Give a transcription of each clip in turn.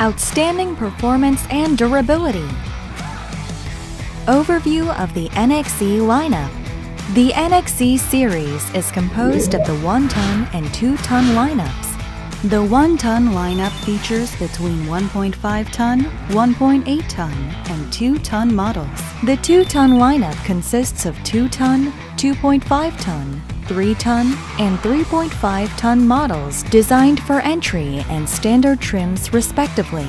Outstanding performance and durability. Overview of the NXE lineup. The NXE series is composed of the 1-ton and 2-ton lineups. The 1-ton lineup features between 1.5-ton, 1.8-ton, and 2-ton models. The 2-ton lineup consists of 2-ton, 2.5-ton, 3-ton, and 3.5-ton models designed for entry and standard trims respectively.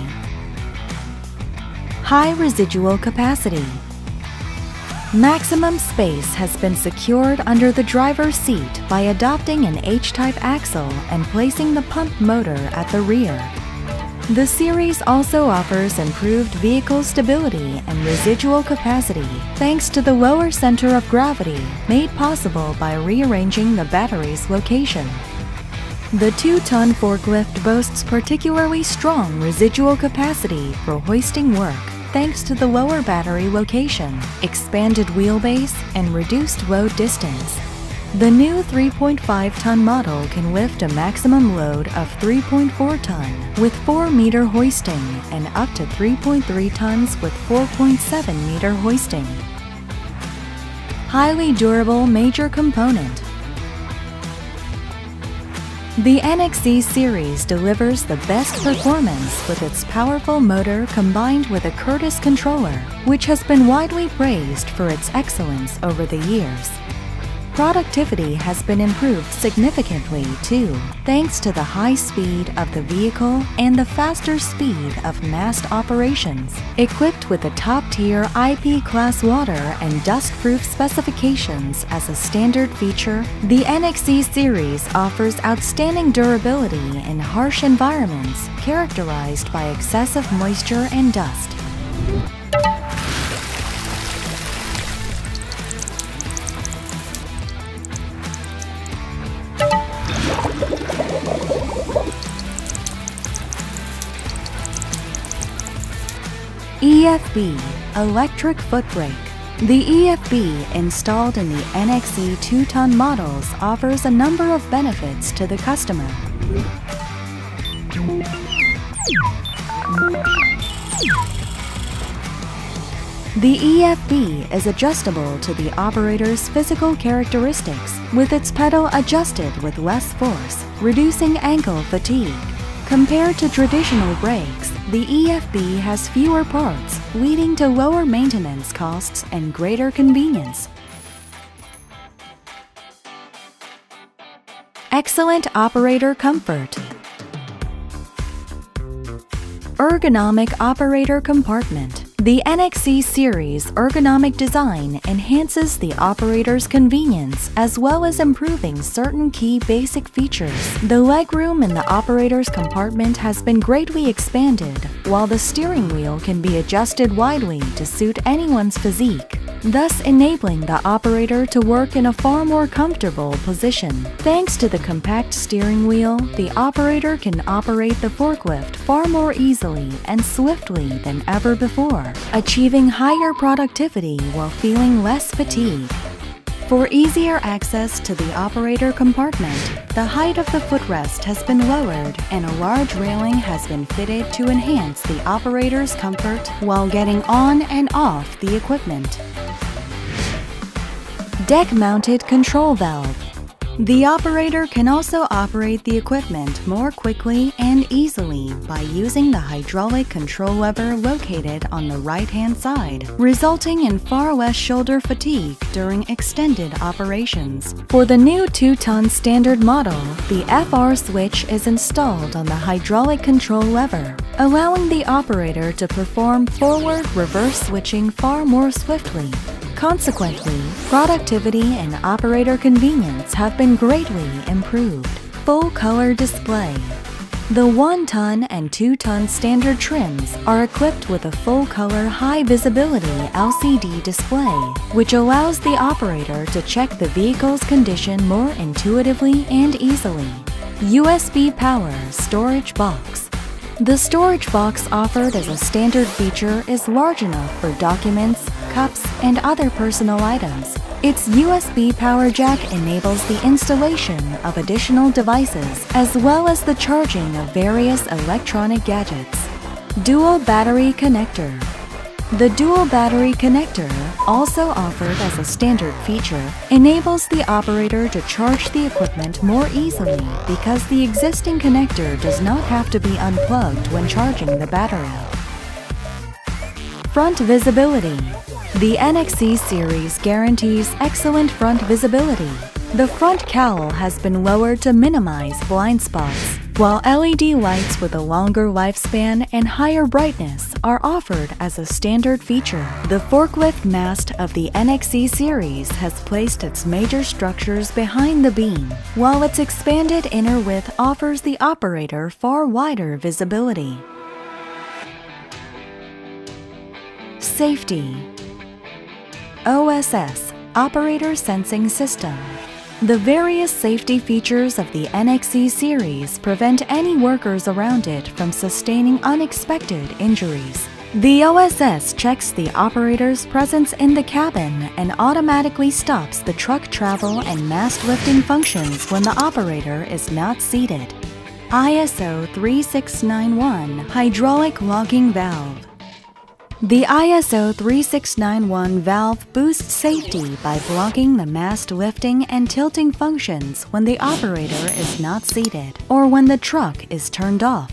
High residual capacity. Maximum space has been secured under the driver's seat by adopting an H-type axle and placing the pump motor at the rear. The series also offers improved vehicle stability and residual capacity thanks to the lower center of gravity made possible by rearranging the battery's location. The 2-ton forklift boasts particularly strong residual capacity for hoisting work thanks to the lower battery location, expanded wheelbase, and reduced load distance. The new 3.5-ton model can lift a maximum load of 3.4-ton with 4-meter hoisting and up to 3.3 tons with 4.7-meter hoisting. Highly durable major component. The NXE series delivers the best performance with its powerful motor combined with a Curtis controller, which has been widely praised for its excellence over the years. Productivity has been improved significantly too, thanks to the high speed of the vehicle and the faster speed of mast operations. Equipped with the top-tier IP class water and dust-proof specifications as a standard feature, the NXE series offers outstanding durability in harsh environments characterized by excessive moisture and dust. EFB electric foot brake. The EFB installed in the NXE 2-ton models offers a number of benefits to the customer. The EFB is adjustable to the operator's physical characteristics, with its pedal adjusted with less force, reducing ankle fatigue. Compared to traditional brakes, the EFB has fewer parts, leading to lower maintenance costs and greater convenience. Excellent operator comfort. Ergonomic operator compartment. The NXE series ergonomic design enhances the operator's convenience as well as improving certain key basic features. The legroom in the operator's compartment has been greatly expanded, while the steering wheel can be adjusted widely to suit anyone's physique, thus enabling the operator to work in a far more comfortable position. Thanks to the compact steering wheel, the operator can operate the forklift far more easily and swiftly than ever before, achieving higher productivity while feeling less fatigued. For easier access to the operator compartment, the height of the footrest has been lowered and a large railing has been fitted to enhance the operator's comfort while getting on and off the equipment. Deck-mounted control valve. The operator can also operate the equipment more quickly and easily by using the hydraulic control lever located on the right-hand side, resulting in far less shoulder fatigue during extended operations. For the new 2-ton standard model, the FR switch is installed on the hydraulic control lever, allowing the operator to perform forward-reverse switching far more swiftly. Consequently, productivity and operator convenience have been greatly improved. Full-color display. The 1-ton and 2-ton standard trims are equipped with a full-color high-visibility LCD display, which allows the operator to check the vehicle's condition more intuitively and easily. USB power storage box. The storage box offered as a standard feature is large enough for documents, cups, and other personal items. Its USB power jack enables the installation of additional devices as well as the charging of various electronic gadgets. Dual battery connector. The dual battery connector, also offered as a standard feature, enables the operator to charge the equipment more easily because the existing connector does not have to be unplugged when charging the battery. Front visibility. The NXE series guarantees excellent front visibility. The front cowl has been lowered to minimize blind spots, while LED lights with a longer lifespan and higher brightness are offered as a standard feature. The forklift mast of the NXE series has placed its major structures behind the beam, while its expanded inner width offers the operator far wider visibility. Safety. OSS, Operator Sensing System. The various safety features of the NXE series prevent any workers around it from sustaining unexpected injuries. The OSS checks the operator's presence in the cabin and automatically stops the truck travel and mast lifting functions when the operator is not seated. ISO 3691 Hydraulic Locking Valve. The ISO 3691 valve boosts safety by blocking the mast lifting and tilting functions when the operator is not seated or when the truck is turned off.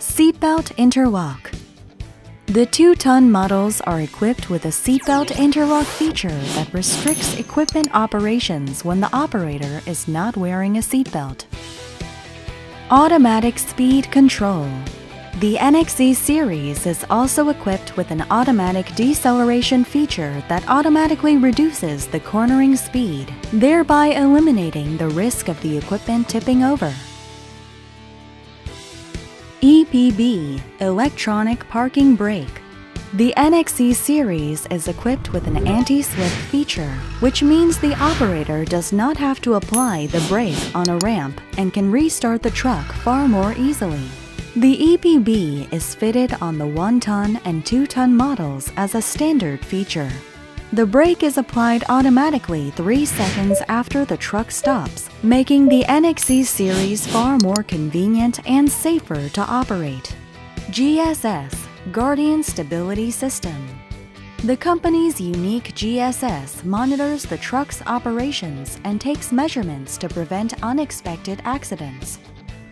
Seatbelt interlock. The two-ton models are equipped with a seatbelt interlock feature that restricts equipment operations when the operator is not wearing a seatbelt. Automatic speed control. The NXE series is also equipped with an automatic deceleration feature that automatically reduces the cornering speed, thereby eliminating the risk of the equipment tipping over. EPB, Electronic Parking Brake. The NXE series is equipped with an anti-slip feature, which means the operator does not have to apply the brake on a ramp and can restart the truck far more easily. The EPB is fitted on the 1-ton and 2-ton models as a standard feature. The brake is applied automatically 3 seconds after the truck stops, making the NXE series far more convenient and safer to operate. GSS, Guardian Stability System. The company's unique GSS monitors the truck's operations and takes measurements to prevent unexpected accidents.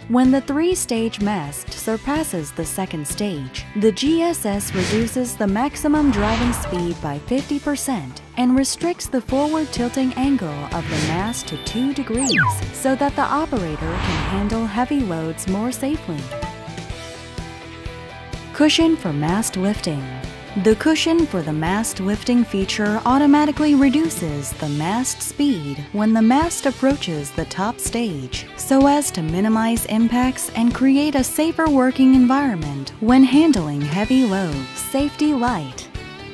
When the 3-stage mast surpasses the 2nd stage, the GSS reduces the maximum driving speed by 50% and restricts the forward tilting angle of the mast to 2 degrees so that the operator can handle heavy loads more safely. Cushion for mast lifting. The cushion for the mast lifting feature automatically reduces the mast speed when the mast approaches the top stage, so as to minimize impacts and create a safer working environment when handling heavy loads. Safety light.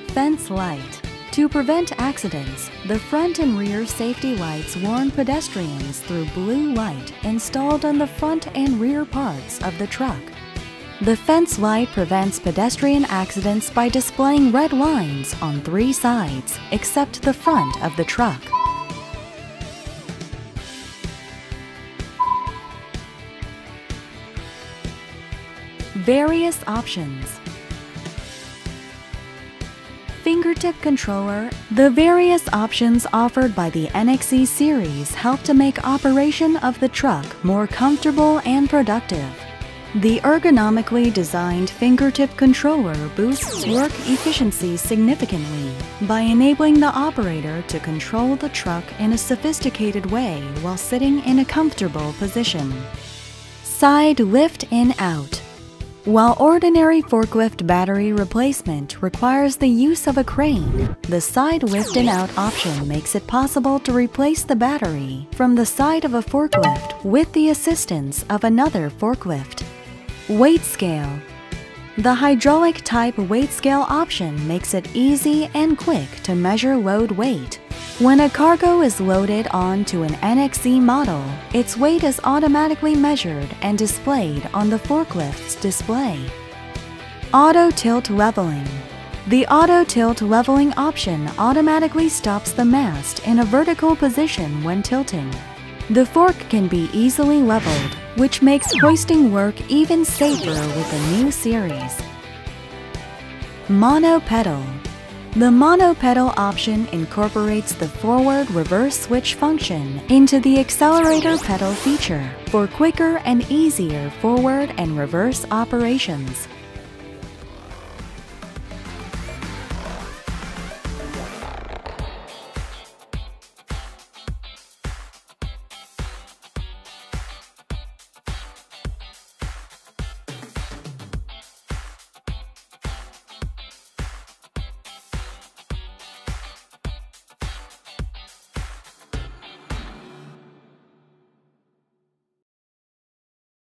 Fence light. To prevent accidents, the front and rear safety lights warn pedestrians through blue light installed on the front and rear parts of the truck. The fence light prevents pedestrian accidents by displaying red lines on 3 sides, except the front of the truck. Various options. Fingertip controller. The various options offered by the NXE series help to make operation of the truck more comfortable and productive. The ergonomically designed fingertip controller boosts work efficiency significantly by enabling the operator to control the truck in a sophisticated way while sitting in a comfortable position. Side lift in out. While ordinary forklift battery replacement requires the use of a crane, the side lift in out option makes it possible to replace the battery from the side of a forklift with the assistance of another forklift. Weight scale. The hydraulic type weight scale option makes it easy and quick to measure load weight. When a cargo is loaded onto an NXE model, its weight is automatically measured and displayed on the forklift's display. Auto tilt leveling. The auto tilt leveling option automatically stops the mast in a vertical position when tilting. The fork can be easily leveled, which makes hoisting work even safer with the new series. Monopedal. The monopedal option incorporates the forward-reverse switch function into the accelerator pedal feature for quicker and easier forward and reverse operations.